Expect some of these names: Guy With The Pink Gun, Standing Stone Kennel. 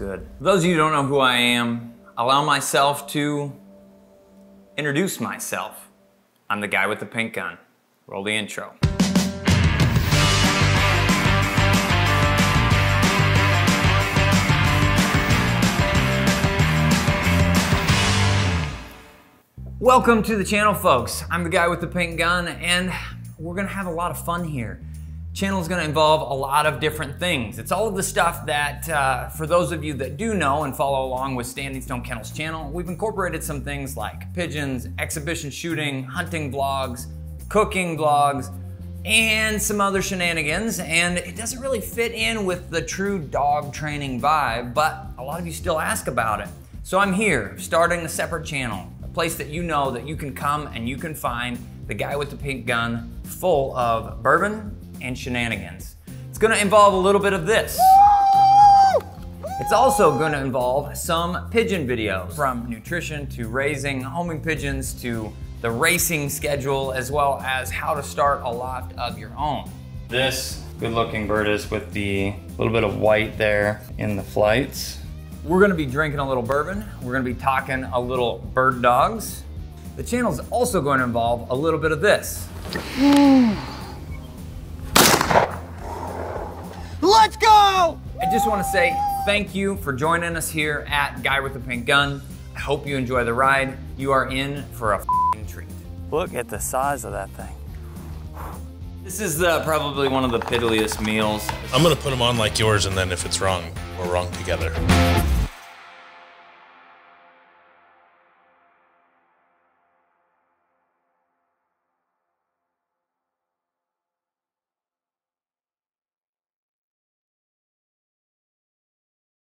good. For those of you who don't know who I am, allow myself to introduce myself. I'm the guy with the pink gun. Roll the intro. Welcome to the channel, folks. I'm the guy with the pink gun, and we're gonna have a lot of fun here. Channel's gonna involve a lot of different things. It's all of the stuff that, for those of you that do know and follow along with Standing Stone Kennel's channel, we've incorporated some things like pigeons, exhibition shooting, hunting vlogs, cooking vlogs, and some other shenanigans, and it doesn't really fit in with the true dog training vibe, but a lot of you still ask about it. So I'm here, starting a separate channel, place that you know that you can come and you can find the guy with the pink gun full of bourbon and shenanigans. It's gonna involve a little bit of this. It's also gonna involve some pigeon videos, from nutrition to raising, homing pigeons to the racing schedule, as well as how to start a loft of your own. This good looking bird is with the little bit of white there in the flights. We're gonna be drinking a little bourbon. We're gonna be talking a little bird dogs. The channel's also going to involve a little bit of this. Let's go! I just wanna say thank you for joining us here at Guy with the Pink Gun. I hope you enjoy the ride. You are in for a f***ing treat. Look at the size of that thing. This is probably one of the piddliest meals. I'm gonna put them on like yours, and then if it's wrong, we're wrong together.